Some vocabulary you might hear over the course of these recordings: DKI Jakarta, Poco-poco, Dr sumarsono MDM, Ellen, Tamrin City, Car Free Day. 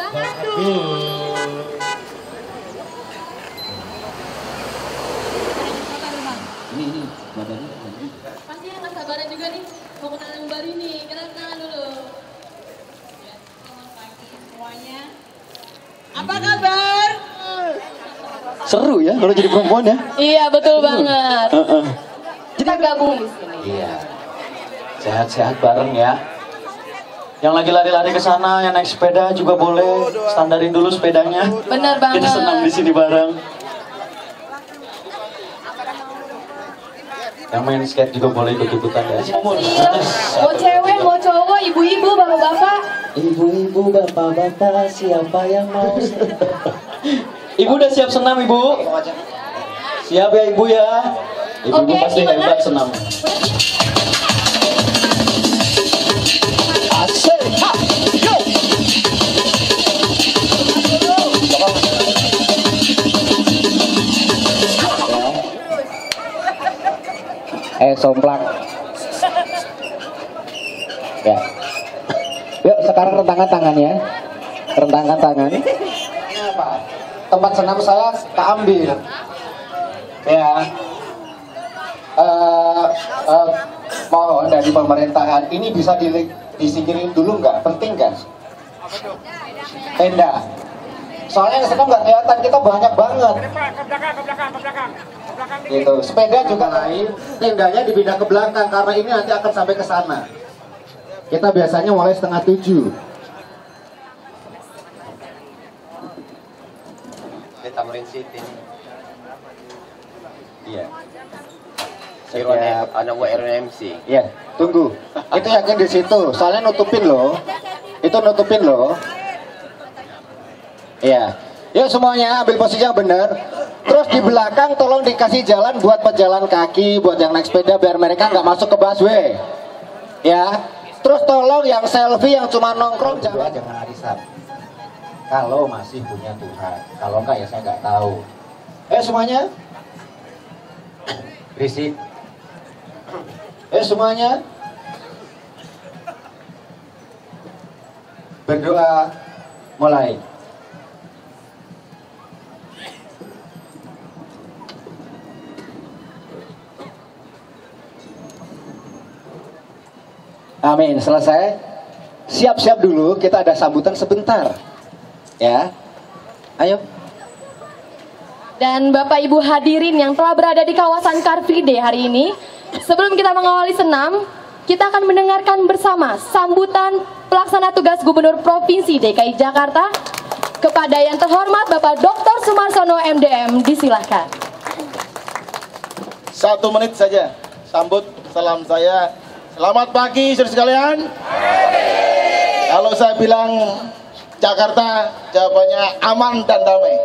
wabarakatuh. Ini badannya pasti yang nggak sabaran juga nih mau kenalan yang baru nih, kenalan dulu. Ya, selamat pagi semuanya. Apa kabar? Seru ya kalau jadi perempuan ya. Iya betul banget. Kita gabung. Iya. Sehat-sehat bareng ya. Yang lagi lari-lari ke sana, yang naik sepeda juga boleh, standarin dulu sepedanya. Bener banget. Kita senang di sini bareng. Yang main skate juga boleh ikut-ikutan ya. Mau cewek, mau cowok, ibu-ibu, bapak-bapak. Ibu-ibu, bapak-bapak, siapa yang mau? Ibu udah siap senam, Ibu? Siap ya, Ibu ya. Ibu-ibu pasti hebat senam. Somplak ya. Yuk sekarang rentangkan tangannya, rentangkan tangan. Ini apa? Tempat senam saya tak ambil ya. Mohon dari pemerintahan ini bisa disingkirin dulu nggak? Penting nggak? Tenda. Soalnya senam nggak kelihatan, kita banyak banget. Ke belakang. Gitu. Sepeda juga lain, tendanya dipindah ke belakang karena ini nanti akan sampai ke sana. Kita biasanya mulai 6:30. Ini Tamrin City. Iya. Ada WRMC. Iya. Tunggu. Itu yakin di situ. Soalnya nutupin loh. Itu nutupin loh. Iya. Yuk semuanya ambil posisi yang benar. Terus di belakang tolong dikasih jalan buat pejalan kaki, buat yang naik sepeda biar mereka nggak masuk ke busway. Ya. Terus tolong yang selfie yang cuma nongkrong jangan arisan. Kalau masih punya Tuhan, kalau enggak ya saya nggak tahu. Eh semuanya. Risik. Eh semuanya. Berdoa mulai. Amin, selesai. Siap-siap dulu, kita ada sambutan sebentar. Ya. Ayo. Dan Bapak Ibu hadirin yang telah berada di kawasan Car Free Day hari ini, sebelum kita mengawali senam, kita akan mendengarkan bersama sambutan pelaksana tugas Gubernur Provinsi DKI Jakarta kepada yang terhormat Bapak Dr. Sumarsono MDM, disilahkan. 1 menit saja. Sambut salam saya. Selamat pagi saudara sekalian. Kalau saya bilang Jakarta, jawabannya aman dan damai.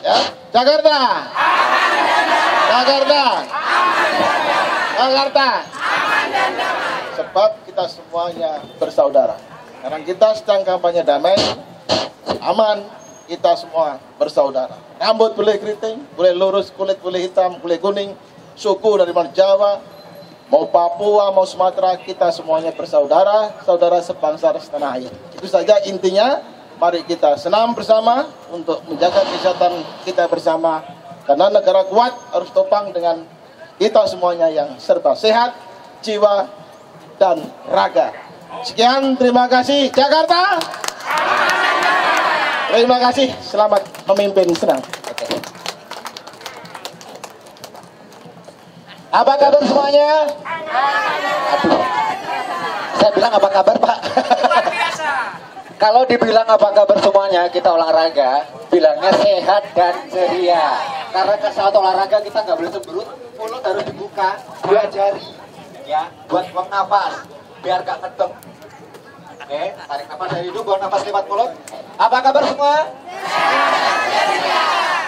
Ya, Jakarta. Aman dan damai. Jakarta. Aman dan damai. Jakarta. Aman dan damai. Sebab kita semuanya bersaudara. Karena kita sedang kampanye damai, aman, kita semua bersaudara. Rambut boleh keriting, boleh lurus, kulit boleh hitam, boleh kuning, suku dari mana Jawa. Mau Papua, mau Sumatera, kita semuanya bersaudara, saudara sebangsa setanah air. Itu saja intinya, mari kita senam bersama untuk menjaga kesehatan kita bersama. Karena negara kuat harus topang dengan kita semuanya yang serba sehat, jiwa, dan raga. Sekian, terima kasih Jakarta. Terima kasih, selamat memimpin senam. Apa kabar semuanya? Aduh. Saya bilang apa kabar Pak? Kalau dibilang apa kabar semuanya, kita olahraga, bilangnya sehat dan ceria. Karena saat olahraga kita nggak boleh cemberut, mulut harus dibuka, 2 jari, ya, buat buang nafas, biar nggak ngedem. Oke, tarik nafas dari hidung, buang nafas lewat mulut. Apa kabar semua?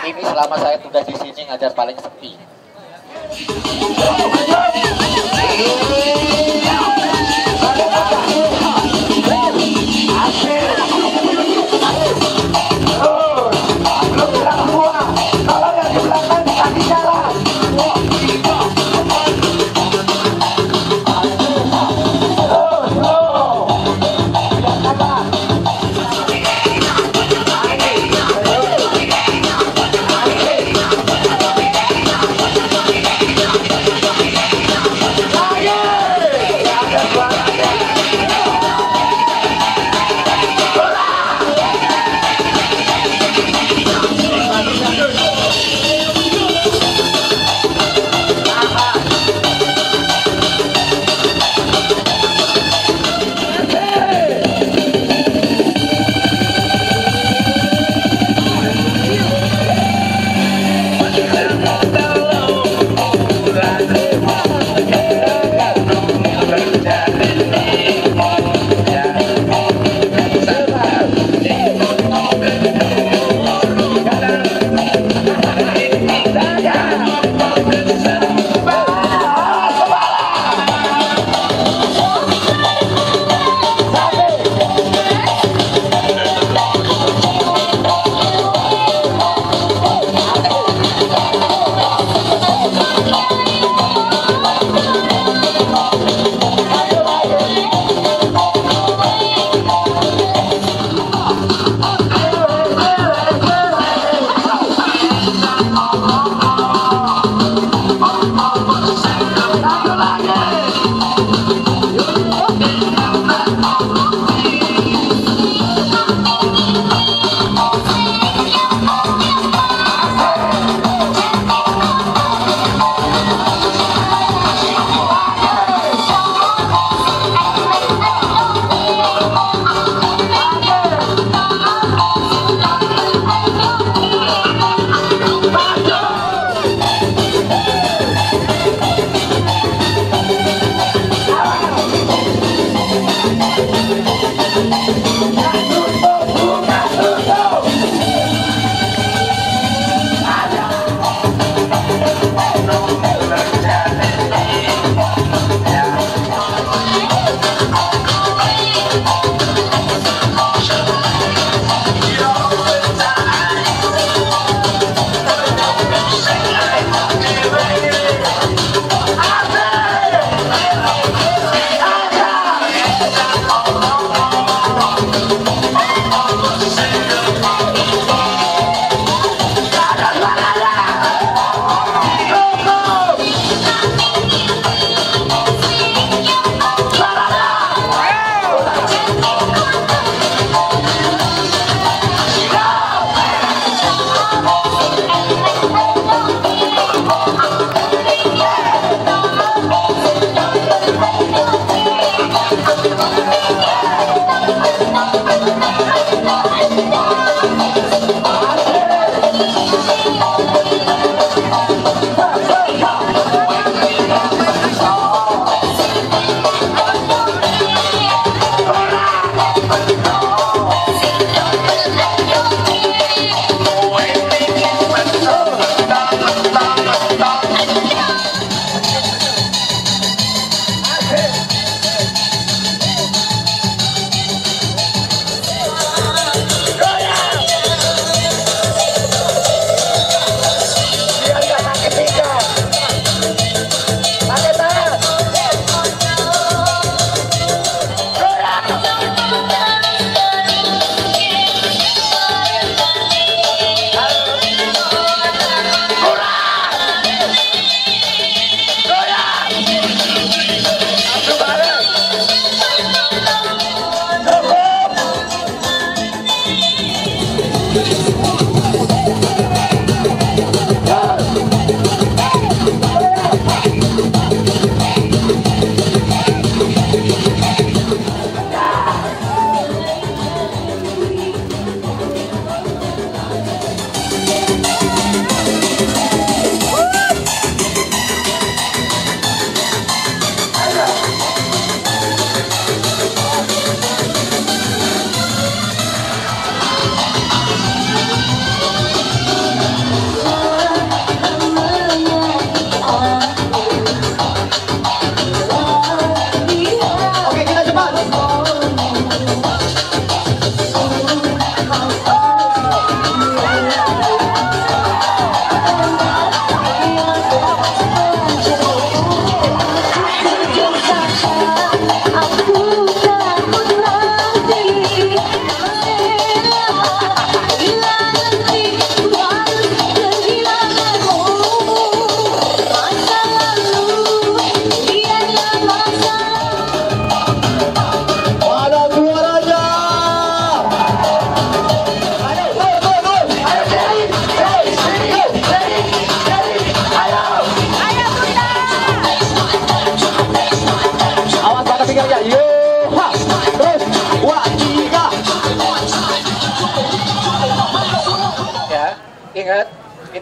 Ini selama saya tugas di sini ngajar paling sepi.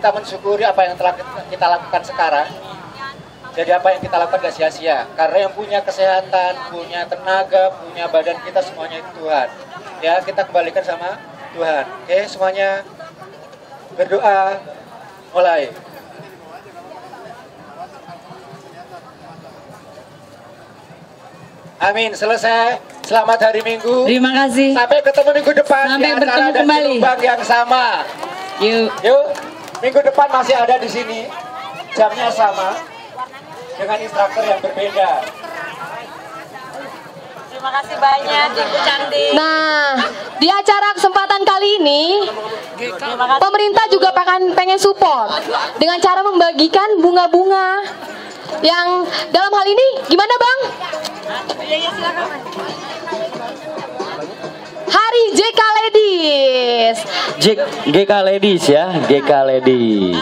Kita mensyukuri apa yang telah kita lakukan sekarang. Jadi apa yang kita lakukan gak sia-sia, karena yang punya kesehatan, punya tenaga, punya badan kita semuanya itu Tuhan. Ya, kita kembalikan sama Tuhan. Oke, semuanya berdoa. Mulai. Amin, selesai. Selamat hari Minggu. Terima kasih. Sampai ketemu minggu depan. Sampai bertemu kembali. Lubang yang sama. Yuk. Minggu depan masih ada di sini, jamnya sama, dengan instruktur yang berbeda. Terima kasih banyak, Ibu Cantik. Nah, di acara kesempatan kali ini, pemerintah juga pengen support dengan cara membagikan bunga-bunga. Yang dalam hal ini, gimana Bang? Ya, silakan. Hari JK Ladies. GK Ladies ya, GK Ladies.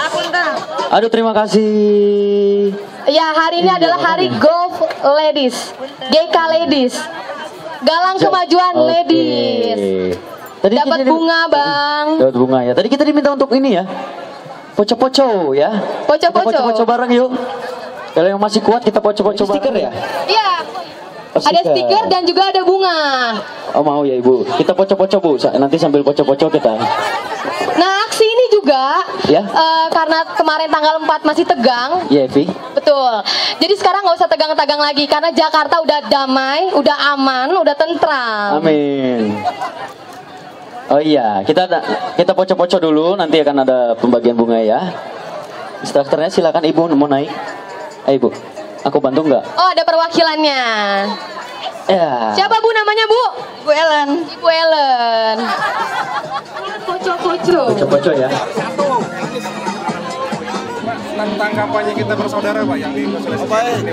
Aduh, terima kasih. Ya, hari ini adalah hari Golf Ladies, GK Ladies. Galang kemajuan ladies. Tadi dapat bunga, Bang. Dapat bunga ya. Tadi kita diminta untuk ini ya. Poco-poco ya. Poco-poco. Poco-poco bareng yuk. Kalau yang masih kuat kita poco-poco bareng. Stiker ya? Iya. Ada stiker dan juga ada bunga. Oh mau ya Ibu, kita poco-poco Bu, nanti sambil poco-poco kita. Nah aksi ini juga ya? Karena kemarin tanggal 4 masih tegang. Iya Evi. Betul, jadi sekarang nggak usah tegang-tegang lagi karena Jakarta udah damai, udah aman, udah tentram. Amin. Oh iya, kita poco-poco dulu, nanti akan ada pembagian bunga ya. Instrukturnya silakan Ibu, mau naik? Ayo Ibu. Aku bantu nggak? Oh, ada perwakilannya. Ya. Siapa Bu namanya Bu? Bu Ellen. Ibu Ellen. Poco-poco. Poco-poco ya. Tentang kampanye kita bersaudara Pak yang di Sulawesi.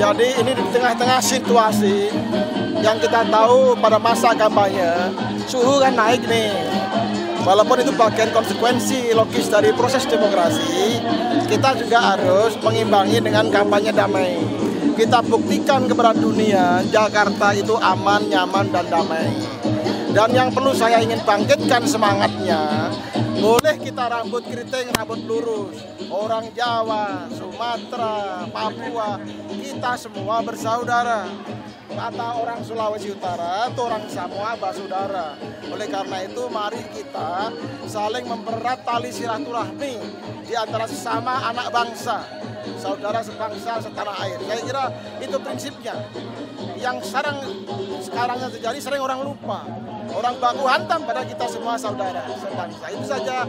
Jadi ini di tengah-tengah situasi yang kita tahu pada masa kampanye suhu kan naik nih. Walaupun itu bagian konsekuensi logis dari proses demokrasi, kita juga harus mengimbangi dengan kampanye damai. Kita buktikan kepada dunia, Jakarta itu aman, nyaman, dan damai. Dan yang perlu saya ingin bangkitkan semangatnya, boleh kita rambut keriting, rambut lurus. Orang Jawa, Sumatera, Papua, kita semua bersaudara. Kata orang Sulawesi Utara, itu orang Samoa bersaudara. Oleh karena itu, mari kita saling mempererat tali silaturahmi di antara sesama anak bangsa, saudara sebangsa setanah air. Saya kira itu prinsipnya. Yang sekarang yang terjadi sering orang lupa. Orang baku hantam pada kita semua saudara sebangsa. Itu saja.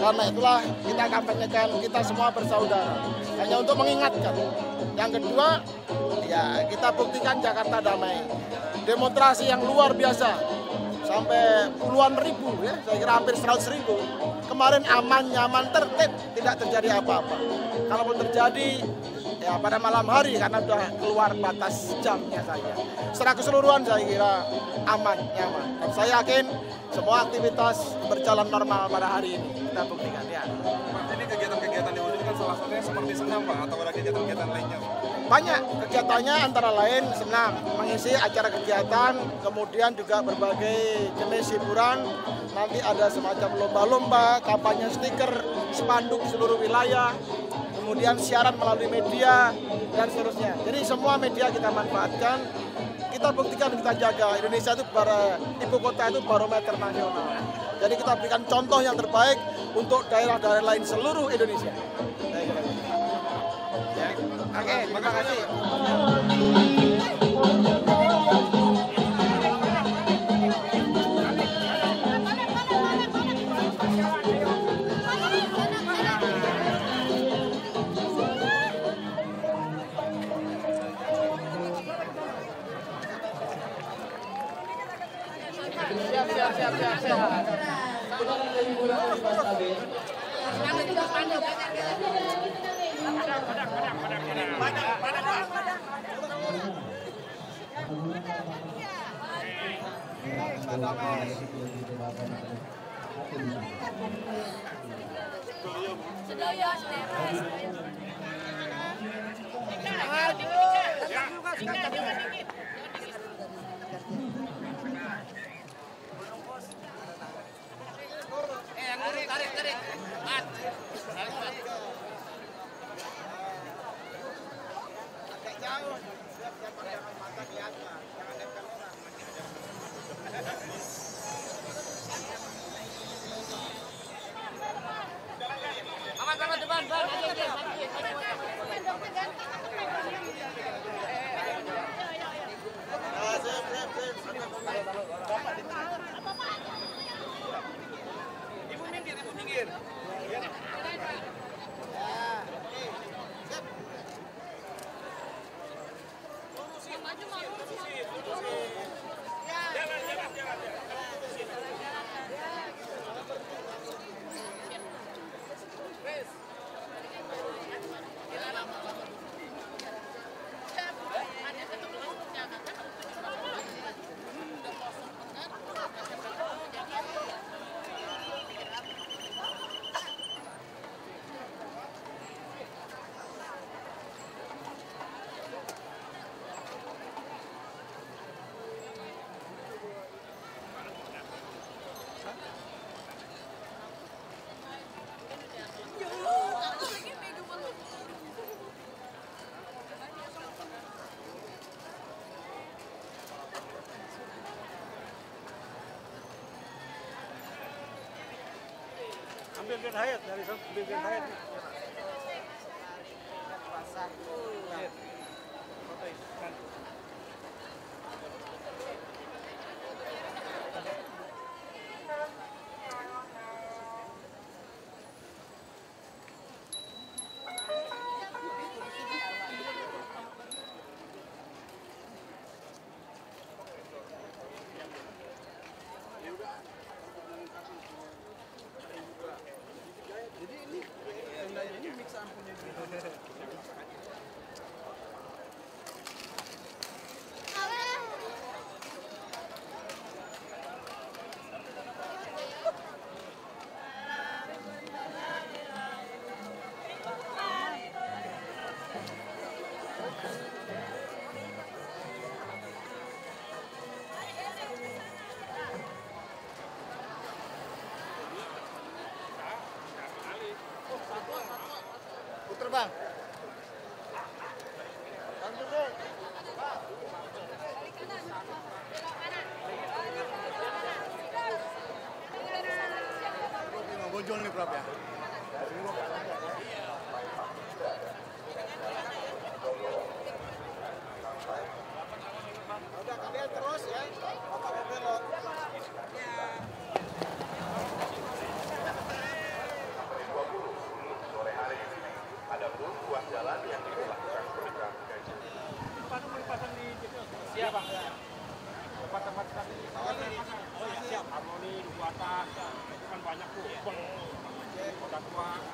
Karena itulah kita kampanyekan kita semua bersaudara. Hanya untuk mengingatkan. Yang kedua, ya kita buktikan Jakarta damai. Demonstrasi yang luar biasa, sampai puluhan ribu ya, saya kira hampir 100.000. Kemarin aman, nyaman, tertib, tidak terjadi apa-apa. Kalaupun terjadi, ya pada malam hari karena sudah keluar batas jamnya saja. Secara keseluruhan saya kira aman, nyaman. Dan saya yakin semua aktivitas berjalan normal pada hari ini. Kita buktikan ya. Jadi kegiatan-kegiatan diwujudkan salah satunya seperti senam Pak, atau ada kegiatan-kegiatan lainnya? Banyak kegiatannya, antara lain senam, mengisi acara kegiatan, kemudian juga berbagai jenis hiburan. Nanti ada semacam lomba-lomba, kampanye stiker, spanduk seluruh wilayah, kemudian siaran melalui media, dan seterusnya. Jadi semua media kita manfaatkan, kita buktikan, kita jaga. Indonesia itu ibu kota itu barometer nasional. Jadi kita berikan contoh yang terbaik untuk daerah-daerah lain seluruh Indonesia. Oke, terima kasih. Bimbing hayat dari sana, bimbing hayat. muncul nih Prof ya. Udah kalian terus ya. Ada pun buah jalan yang dilakukan pernikahan gaji. Pasang di siapa? Tempat-tempat tadi. Oh siap. Harmoni, dua atas. Itu kan banyak tuh. Kota tua.